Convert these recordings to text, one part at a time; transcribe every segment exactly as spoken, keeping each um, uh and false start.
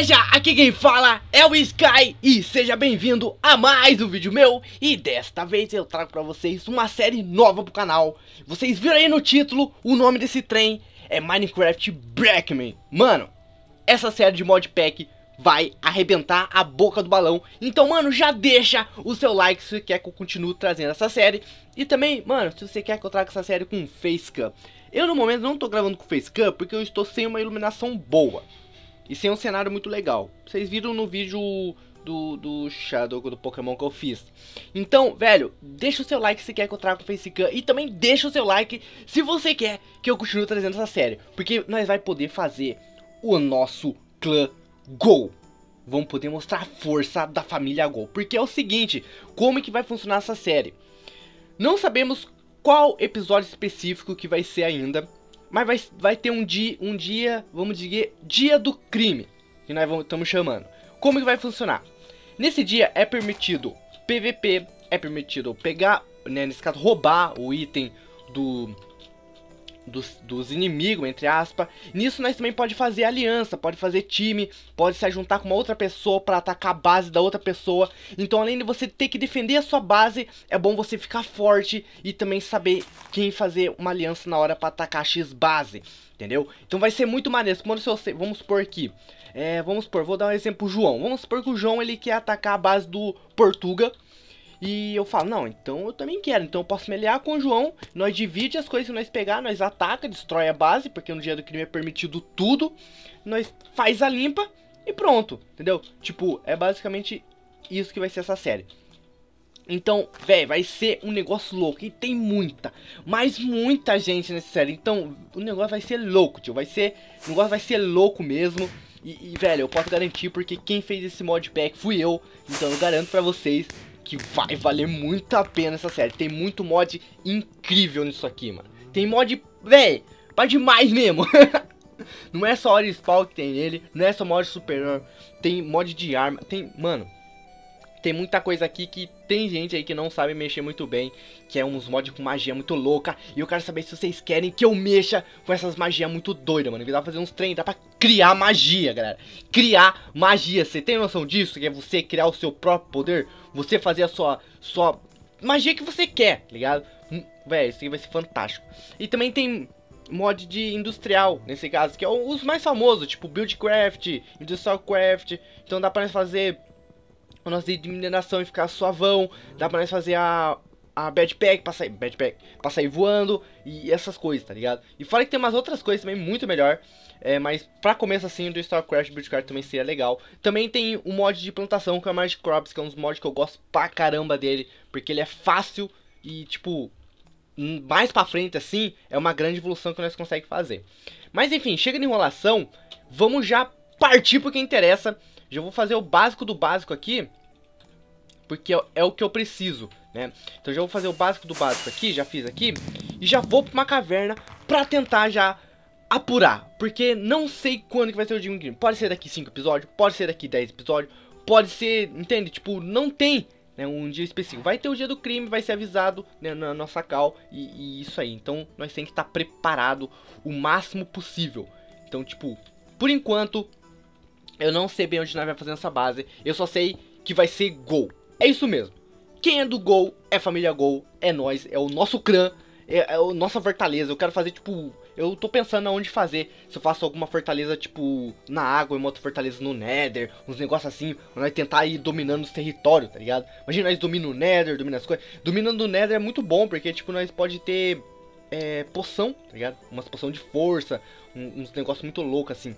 beleza? Aqui quem fala é o Sky e seja bem-vindo a mais um vídeo meu. E desta vez eu trago pra vocês uma série nova pro canal. Vocês viram aí no título, o nome desse trem é Minecraft Breakmen. Mano, essa série de modpack vai arrebentar a boca do balão. Então, mano, já deixa o seu like se você quer que eu continue trazendo essa série. E também, mano, se você quer que eu traga essa série com facecam. Eu no momento não tô gravando com facecam porque eu estou sem uma iluminação boa e sem um cenário muito legal. Vocês viram no vídeo do, do Shadow do Pokémon que eu fiz. Então, velho, deixa o seu like se quer que eu traga com facecam. E também deixa o seu like se você quer que eu continue trazendo essa série, porque nós vai poder fazer o nosso clã Gol. Vamos poder mostrar a força da família Gol. Porque é o seguinte, como é que vai funcionar essa série? Não sabemos qual episódio específico que vai ser ainda, mas vai, vai ter um dia, um dia, vamos dizer, dia do crime, que nós vamos, estamos chamando. Como que vai funcionar? Nesse dia é permitido P V P, é permitido pegar, né, nesse caso roubar o item do, dos, dos inimigos, entre aspas. Nisso nós também pode fazer aliança, pode fazer time, pode se juntar com uma outra pessoa para atacar a base da outra pessoa. Então, além de você ter que defender a sua base, é bom você ficar forte e também saber quem fazer uma aliança na hora para atacar a X base, entendeu? Então vai ser muito maneiro. Vamos supor aqui, é, vamos supor, vou dar um exemplo pro João. Vamos supor que o João ele quer atacar a base do Portuga. E eu falo, não, então eu também quero, então eu posso me aliar com o João. Nós dividimos as coisas que nós pegar, nós ataca, destrói a base, porque no dia do crime é permitido tudo. Nós faz a limpa e pronto, entendeu? Tipo, é basicamente isso que vai ser essa série. Então, velho, vai ser um negócio louco. E tem muita, mas muita gente nessa série. Então, o negócio vai ser louco, tio, vai ser, o negócio vai ser louco mesmo. E, e velho, eu posso garantir, porque quem fez esse modpack fui eu. Então eu garanto pra vocês que vai valer muito a pena essa série. Tem muito mod incrível nisso aqui, mano. Tem mod, véi, pra demais mesmo. Não é só hora spawn que tem nele, não é só mod superior, tem mod de arma, tem, mano, tem muita coisa aqui que tem gente aí que não sabe mexer muito bem, que é uns mods com magia muito louca. E eu quero saber se vocês querem que eu mexa com essas magias muito doidas, mano. Dá pra fazer uns trem, dá pra criar magia, galera. Criar magia, você tem noção disso? Que é você criar o seu próprio poder, você fazer a sua, sua magia que você quer, ligado? Hum, velho, isso aqui vai ser fantástico. E também tem mod de industrial, nesse caso, que é os mais famosos, tipo Buildcraft, Industrialcraft. Então dá pra nós fazer a nossa de mineração e ficar suavão. Dá pra nós fazer a, a backpack pra, sair, backpack pra sair voando e essas coisas, tá ligado? E fora que tem umas outras coisas também muito melhor, é, mas pra começo assim, do Starcraft Build Card também seria legal. Também tem o um mod de plantação, que é o Magic Crops, que é um dos mods que eu gosto pra caramba dele, porque ele é fácil e tipo, mais pra frente assim, é uma grande evolução que nós conseguimos fazer. Mas enfim, chega de enrolação, vamos já partir pro que interessa. Já vou fazer o básico do básico aqui, porque é o que eu preciso, né? Então já vou fazer o básico do básico aqui, já fiz aqui. E já vou pra uma caverna pra tentar já apurar, porque não sei quando que vai ser o dia do crime. Pode ser daqui cinco episódios, pode ser daqui dez episódios, pode ser, entende? Tipo, não tem, né, um dia específico. Vai ter o dia do crime, vai ser avisado, né, na nossa call e, e isso aí. Então nós temos que estar preparado o máximo possível. Então, tipo, por enquanto eu não sei bem onde nós vamos fazer essa base. Eu só sei que vai ser Gol. É isso mesmo. Quem é do Gol é família Gol. É nós. É o nosso clã. É, é a nossa fortaleza. Eu quero fazer tipo, eu tô pensando aonde fazer. Se eu faço alguma fortaleza tipo na água e uma outra fortaleza no Nether, uns negócios assim. Nós tentar ir dominando os territórios, tá ligado? Imagina nós dominando o Nether, dominando as coisas. Dominando o Nether é muito bom porque tipo nós pode ter é, poção, tá ligado? Umas poção de força, um, uns negócios muito loucos assim.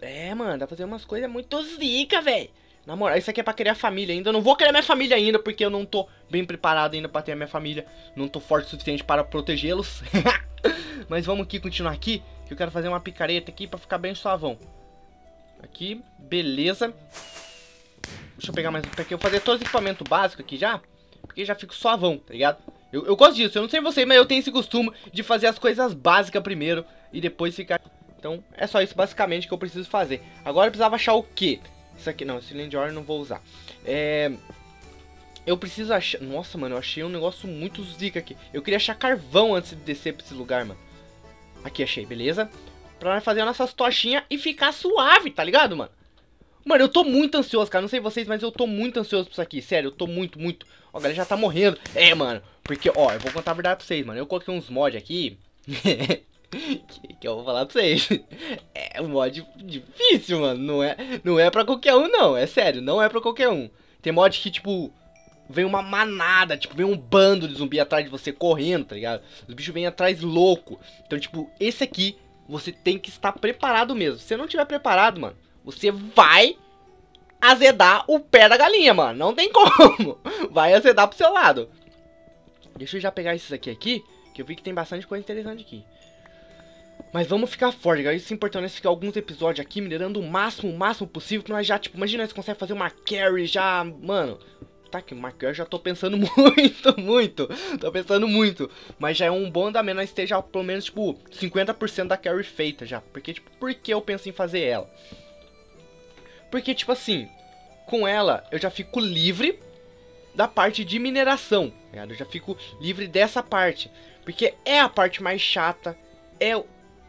É, mano, dá pra fazer umas coisas muito zica, velho. Na moral, isso aqui é pra criar família ainda. Eu não vou criar minha família ainda, porque eu não tô bem preparado ainda pra ter a minha família. Não tô forte o suficiente para protegê-los. Mas vamos aqui, continuar aqui, que eu quero fazer uma picareta aqui pra ficar bem suavão. Aqui, beleza. Deixa eu pegar mais um aqui. Eu vou fazer todo o equipamento básico aqui já, porque já fico suavão, tá ligado? Eu, eu gosto disso, eu não sei você, mas eu tenho esse costume de fazer as coisas básicas primeiro e depois ficar... Então, é só isso basicamente que eu preciso fazer. Agora eu precisava achar o quê? Isso aqui, não, esse Land Order não vou usar. É... Eu preciso achar... Nossa, mano, eu achei um negócio muito zica aqui. Eu queria achar carvão antes de descer pra esse lugar, mano. Aqui, achei, beleza? pra nós fazer as nossas tochinhas e ficar suave, tá ligado, mano? Mano, eu tô muito ansioso, cara, não sei vocês, mas eu tô muito ansioso pra isso aqui, sério, eu tô muito, muito. Ó, a galera já tá morrendo. É, mano, porque, ó, eu vou contar a verdade pra vocês, mano. Eu coloquei uns mods aqui que, que eu vou falar pra vocês. É um mod difícil, mano, não é, não é pra qualquer um, não, é sério, não é pra qualquer um. Tem mod que, tipo, vem uma manada, tipo, vem um bando de zumbi atrás de você correndo, tá ligado? Os bichos vêm atrás louco. Então, tipo, esse aqui, você tem que estar preparado mesmo. Se você não tiver preparado, mano, você vai azedar o pé da galinha, mano. Não tem como. Vai azedar pro seu lado. Deixa eu já pegar esses aqui, aqui, que eu vi que tem bastante coisa interessante aqui. Mas vamos ficar forte, galera. Isso é importante, nós ficar alguns episódios aqui minerando o máximo, o máximo possível. Que nós já, tipo, imagina, nós conseguimos fazer uma carry já, mano. Tá que uma carry eu já tô pensando muito, muito. Tô pensando muito. Mas já é um bom andamento, nós ter já pelo menos, tipo, cinquenta por cento da carry feita já. Porque, tipo, por que eu penso em fazer ela? Porque, tipo assim, com ela eu já fico livre da parte de mineração, né? Eu já fico livre dessa parte. Porque é a parte mais chata, é,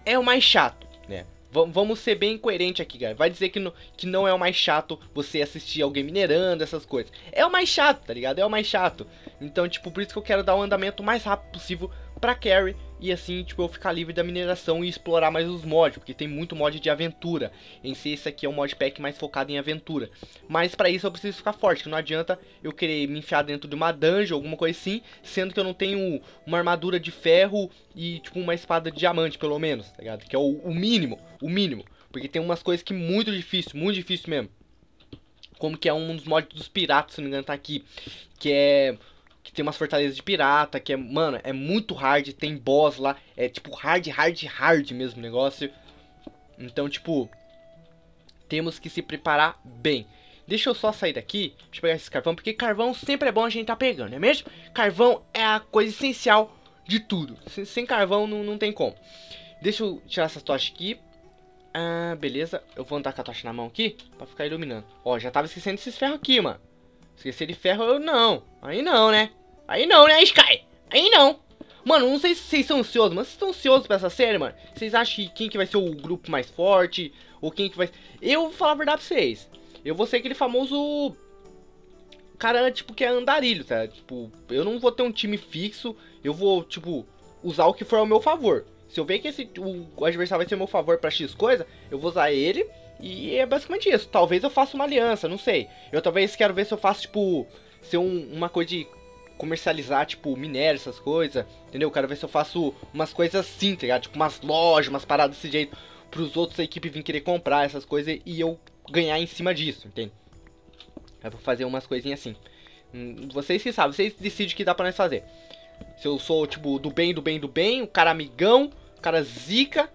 é o mais chato, né? V vamos ser bem coerente aqui, galera. Vai dizer que, no, que não é o mais chato você assistir alguém minerando, essas coisas. É o mais chato, tá ligado? É o mais chato. Então, tipo, por isso que eu quero dar um andamento mais rápido possível pra carry. E assim, tipo, eu ficar livre da mineração e explorar mais os mods, porque tem muito mod de aventura. Em si, esse aqui é um modpack mais focado em aventura. Mas pra isso eu preciso ficar forte, que não adianta eu querer me enfiar dentro de uma dungeon, alguma coisa assim, sendo que eu não tenho uma armadura de ferro e, tipo, uma espada de diamante, pelo menos, tá ligado? Que é o, o mínimo, o mínimo. Porque tem umas coisas que muito difícil, muito difícil mesmo. Como que é um dos mods dos piratas, se não me engano, tá aqui. Que é... que tem umas fortalezas de pirata, que é, mano, é muito hard, tem boss lá, é tipo hard, hard, hard mesmo o negócio. Então, tipo, temos que se preparar bem. Deixa eu só sair daqui, deixa eu pegar esse carvão, porque carvão sempre é bom a gente tá pegando, não é mesmo? Carvão é a coisa essencial de tudo, sem, sem carvão não, não tem como. Deixa eu tirar essas tochas aqui. Ah, beleza, eu vou andar com a tocha na mão aqui, pra ficar iluminando. Ó, já tava esquecendo esses ferros aqui, mano. Esquecer de ferro, eu não. Aí não, né? Aí não, né, Sky? Aí não. Mano, não sei se vocês são ansiosos, mas vocês estão ansiosos pra essa série, mano? Vocês acham que quem que vai ser o grupo mais forte? Ou quem que vai... Eu vou falar a verdade pra vocês. Eu vou ser aquele famoso... cara, tipo, que é andarilho, tá? Tipo, eu não vou ter um time fixo. Eu vou, tipo, usar o que for ao meu favor. Se eu ver que esse, o adversário vai ser ao meu favor pra X coisa, eu vou usar ele... E é basicamente isso. Talvez eu faça uma aliança, não sei. Eu talvez quero ver se eu faço, tipo, ser um, uma coisa de comercializar, tipo, minério, essas coisas. Entendeu? Quero ver se eu faço umas coisas assim, tá ligado? Tipo, umas lojas, umas paradas desse jeito. Pros outros da equipe virem querer comprar essas coisas e eu ganhar em cima disso, entende? Eu vou fazer umas coisinhas assim. Hum, vocês que sabem, vocês decidem o que dá pra nós fazer. Se eu sou, tipo, do bem, do bem, do bem, o cara amigão, o cara zica...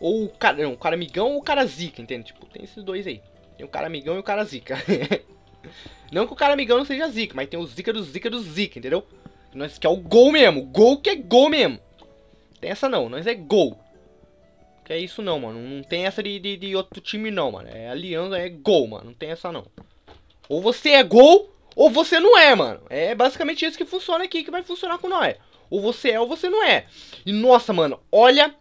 Ou o cara, não, o cara amigão ou o cara zica, entende? Tipo, tem esses dois aí. Tem o cara amigão e o cara zica. Não que o cara amigão não seja zica, mas tem o zica do zica do zica, entendeu? Nós que é o gol mesmo, gol que é gol mesmo. Tem essa não, nós é gol. Que é isso não, mano, não tem essa de, de, de outro time não, mano. É aliança, é gol, mano, não tem essa não. Ou você é gol, ou você não é, mano. É basicamente isso que funciona aqui, que vai funcionar com nós. Ou você é ou você não é. E nossa, mano, olha...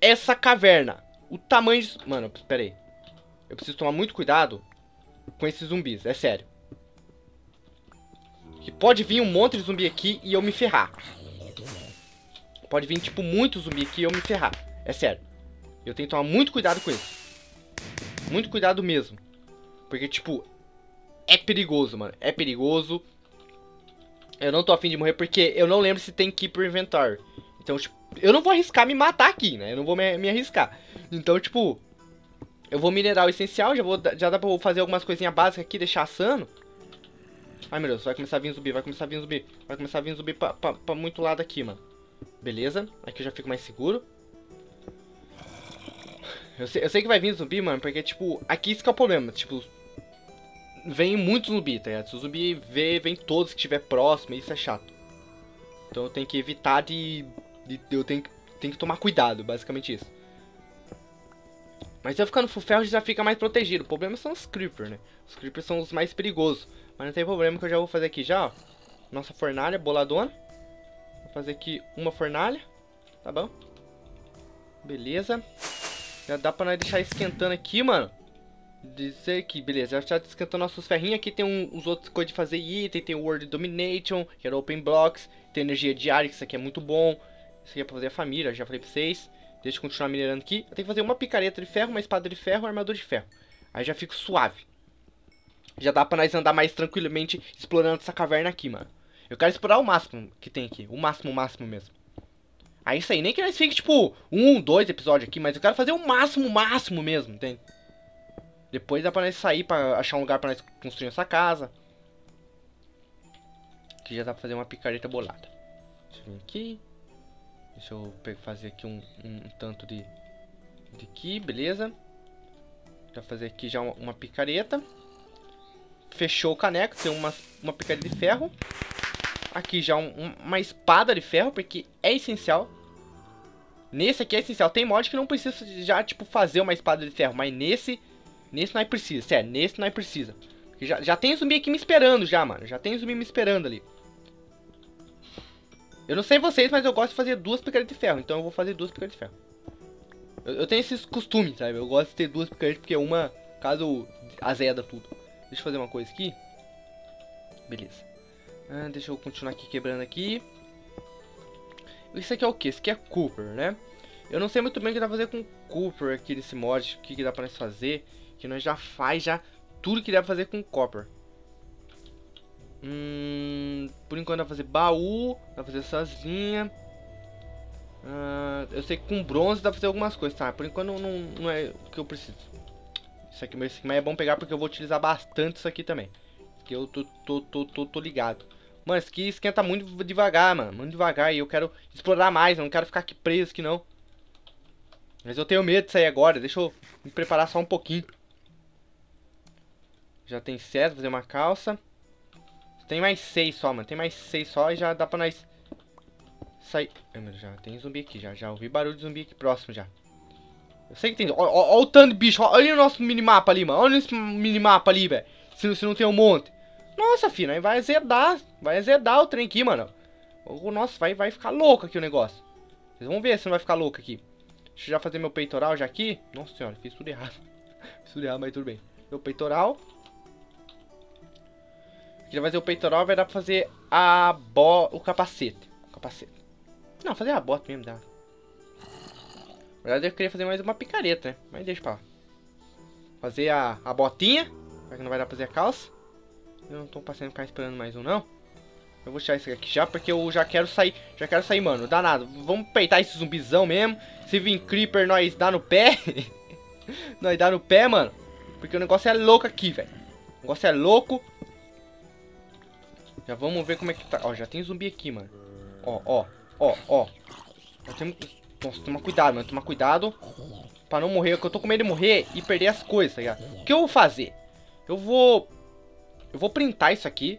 essa caverna, o tamanho de... Mano, pera aí. Eu preciso tomar muito cuidado com esses zumbis, é sério. Que pode vir um monte de zumbi aqui e eu me ferrar. Pode vir, tipo, muito zumbi aqui e eu me ferrar. É sério. Eu tenho que tomar muito cuidado com isso. Muito cuidado mesmo. Porque, tipo, é perigoso, mano. É perigoso. Eu não tô afim de morrer porque eu não lembro se tem que ir pro inventário. Então, tipo, eu não vou arriscar me matar aqui, né? Eu não vou me, me arriscar. Então, tipo, eu vou minerar o essencial. Já, vou, já dá pra eu fazer algumas coisinhas básicas aqui, deixar assando. Ai, meu Deus, vai começar a vir zumbi, vai começar a vir zumbi. Vai começar a vir zumbi pra, pra, pra muito lado aqui, mano. Beleza, aqui eu já fico mais seguro. Eu sei, eu sei que vai vir zumbi, mano, porque, tipo, aqui isso que é o problema. Tipo, vem muito zumbi, tá ligado? Se o zumbi vê, vem todos que estiver próximo, e isso é chato. Então eu tenho que evitar de... Eu tenho, tenho que tomar cuidado, basicamente isso. Mas se eu ficando full ferro, já fica mais protegido. O problema são os creepers, né? Os creepers são os mais perigosos. Mas não tem problema que eu já vou fazer aqui já, ó. Nossa fornalha boladona. Vou fazer aqui uma fornalha. Tá bom. Beleza. Já dá pra nós deixar esquentando aqui, mano. Dizer que, beleza, já tá esquentando nossos ferrinhos. Aqui tem um, uns outros coisas de fazer item. Tem o World Domination, que era Open Blocks. Tem energia diária, que isso aqui é muito bom. Isso aqui é pra fazer a família, já falei pra vocês. Deixa eu continuar minerando aqui. Eu tenho que fazer uma picareta de ferro, uma espada de ferro, um armador de ferro. Aí já fico suave. Já dá pra nós andar mais tranquilamente explorando essa caverna aqui, mano. Eu quero explorar o máximo que tem aqui. O máximo, o máximo mesmo. Aí isso aí, nem que nós fique tipo um, dois episódios aqui, mas eu quero fazer o máximo, o máximo mesmo, entende? Depois dá pra nós sair pra achar um lugar pra nós construir essa casa. Aqui já dá pra fazer uma picareta bolada. Deixa eu vir aqui. Deixa eu fazer aqui um, um, um tanto de, de aqui, beleza. Pra fazer aqui já uma, uma picareta. Fechou o caneco, tem uma, uma picareta de ferro. Aqui já um, um, uma espada de ferro, porque é essencial. Nesse aqui é essencial. Tem mod que não precisa já, tipo, fazer uma espada de ferro, mas nesse... Nesse nós precisa, sério, nesse nós precisa. Já, já tem zumbi aqui me esperando já, mano. Já tem zumbi me esperando ali. Eu não sei vocês, mas eu gosto de fazer duas picaretas de ferro. Então eu vou fazer duas picaretas de ferro. Eu, eu tenho esses costumes, sabe? Eu gosto de ter duas picaretas, porque uma, caso azeda tudo. Deixa eu fazer uma coisa aqui. Beleza. Ah, deixa eu continuar aqui quebrando aqui. Isso aqui é o que? Isso aqui é Cooper, né? Eu não sei muito bem o que dá pra fazer com Cooper aqui nesse mod. O que, que dá pra nós fazer. Que nós já faz já tudo que dá pra fazer com copper. Hum, por enquanto dá pra fazer baú, dá pra fazer essas linhas. Uh, eu sei que com bronze dá pra fazer algumas coisas, tá? Por enquanto não, não é o que eu preciso. Isso aqui, mas é bom pegar porque eu vou utilizar bastante isso aqui também. Que eu tô, tô, tô, tô, tô ligado. Mano, isso aqui esquenta muito devagar, mano. Muito devagar e eu quero explorar mais, eu não quero ficar aqui preso aqui não. Mas eu tenho medo de sair agora, deixa eu me preparar só um pouquinho. Já tem sete, fazer uma calça. Tem mais seis só, mano. Tem mais seis só e já dá pra nós sair. Ai, meu, já tem zumbi aqui, já. Já ouvi barulho de zumbi aqui próximo, já. Eu sei que tem... Olha o tanto de bicho. Ó, olha o nosso minimapa ali, mano. Olha esse minimapa ali, velho. Se, se não tem um monte. Nossa, filho, aí vai azedar. Vai azedar o trem aqui, mano. Nossa, vai, vai ficar louco aqui o negócio. Vocês vão ver se não vai ficar louco aqui. Deixa eu já fazer meu peitoral já aqui. Nossa senhora, fiz tudo errado. Fiz tudo errado, mas tudo bem. Meu peitoral... Já vai fazer o peitoral, vai dar pra fazer a bo... o capacete. O capacete. Não, fazer a bota mesmo dá. Na verdade eu queria fazer mais uma picareta, né? Mas deixa pra lá. Fazer a, a botinha. Será que não vai dar pra fazer a calça? Eu não tô passando ficar esperando mais um, não. Eu vou tirar esse aqui já, porque eu já quero sair. Já quero sair, mano. Danado. Vamos peitar esse zumbizão mesmo. Se vir creeper, nós dá no pé. Nós dá no pé, mano. Porque o negócio é louco aqui, velho. O negócio é louco. Já vamos ver como é que tá. Ó, já tem zumbi aqui, mano. Ó, ó, ó, ó. Já tem... Nossa, toma cuidado, mano. Toma cuidado pra não morrer. Porque eu tô com medo de morrer e perder as coisas, tá ligado? O que eu vou fazer? Eu vou... Eu vou printar isso aqui.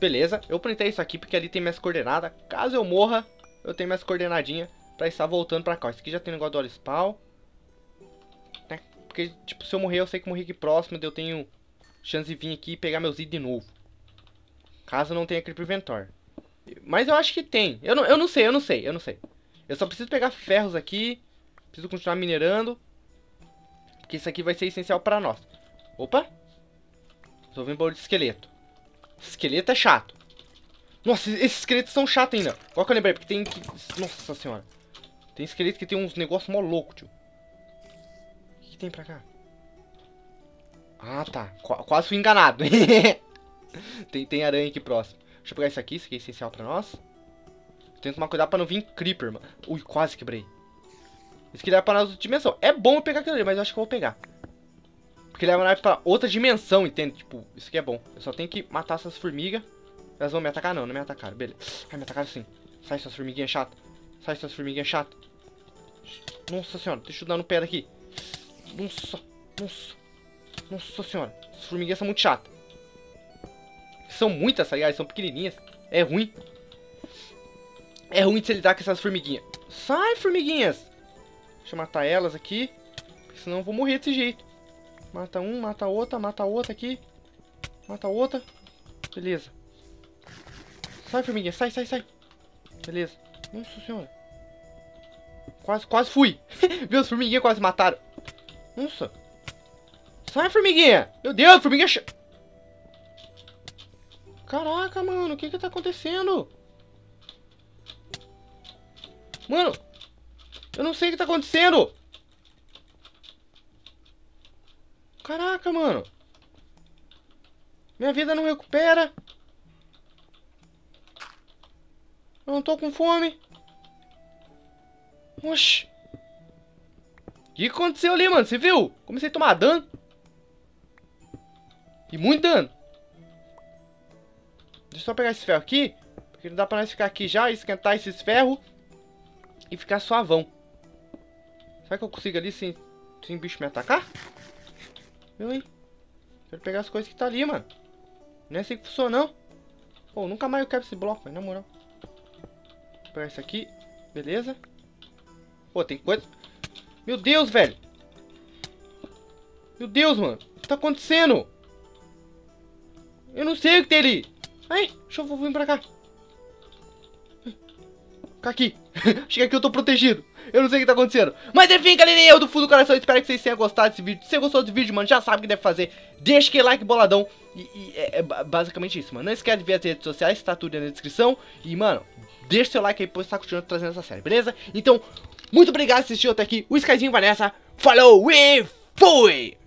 Beleza. Eu printei isso aqui porque ali tem minhas coordenadas. Caso eu morra, eu tenho minhas coordenadinhas pra estar voltando pra cá. Isso aqui já tem um negócio do auto-spawn. Né? Porque, tipo, se eu morrer, eu sei que morri aqui próximo. Eu tenho chance de vir aqui e pegar meus itens de novo. Caso não tenha creeper inventor. Mas eu acho que tem. Eu não, eu não sei, eu não sei, eu não sei. Eu só preciso pegar ferros aqui. Preciso continuar minerando. Porque isso aqui vai ser essencial pra nós. Opa! Tô ouvindo barulho de esqueleto. Esqueleto é chato. Nossa, esses esqueletos são chatos ainda. Qual que eu lembrei? Porque tem que... Nossa senhora. Tem esqueleto que tem uns negócios mó louco, tio. O que, que tem pra cá? Ah, tá. Qu quase fui enganado. Tem, tem aranha aqui próximo. Deixa eu pegar isso aqui, isso aqui é essencial pra nós. Tento tomar cuidado pra não vir creeper, mano. Ui, quase quebrei. Isso aqui leva pra nossa dimensão. É bom eu pegar aquilo ali, mas eu acho que eu vou pegar. Porque leva nós pra outra dimensão, entende? Tipo, isso aqui é bom. Eu só tenho que matar essas formigas. Elas vão me atacar? Não, não me atacaram, beleza. Ai, me atacaram sim. Sai, suas formiguinhas chatas. Sai, suas formiguinhas chatas. Nossa senhora, deixa eu dar no pé daqui. Nossa, nossa. Nossa senhora, essas formiguinhas são muito chatas. São muitas, aliás, são pequenininhas. É ruim. É ruim de se lidar com essas formiguinhas. Sai, formiguinhas. Deixa eu matar elas aqui. Senão eu vou morrer desse jeito. Mata um, mata outra, mata outra aqui. Mata outra. Beleza. Sai, formiguinha, sai, sai, sai. Beleza. Nossa senhora. Quase, quase fui. Meus formiguinhas quase mataram. Nossa. Sai, formiguinha. Meu Deus, formiguinha... Caraca, mano. O que que tá acontecendo? Mano. Eu não sei o que tá acontecendo. Caraca, mano. Minha vida não recupera. Eu não tô com fome. Oxi. O que aconteceu ali, mano? Você viu? Comecei a tomar dano. E muito dano. Deixa eu só pegar esse ferro aqui. Porque não dá pra nós ficar aqui já. Esquentar esses ferros. E ficar suavão. Será que eu consigo ali sem, sem bicho me atacar? Viu aí? Quero pegar as coisas que tá ali, mano. Não é assim que funciona, não. Pô, nunca mais eu quebro esse bloco, mano. Na moral. Vou pegar isso aqui. Beleza. Pô, tem coisa... Meu Deus, velho. Meu Deus, mano. O que tá acontecendo? Eu não sei o que tem ali. Ai, deixa eu vir pra cá. Fica aqui. Chega aqui, eu tô protegido. Eu não sei o que tá acontecendo. Mas enfim, galerinha, eu do fundo do coração espero que vocês tenham gostado desse vídeo. Se você gostou desse vídeo, mano, já sabe o que deve fazer. Deixa aquele like boladão. E, e é, é basicamente isso, mano. Não esquece de ver as redes sociais, tá tudo aí na descrição. E, mano, deixa seu like aí, pois tá continuando trazendo essa série, beleza? Então, muito obrigado por assistir até aqui. O Skyzinho vai nessa. Falou e fui!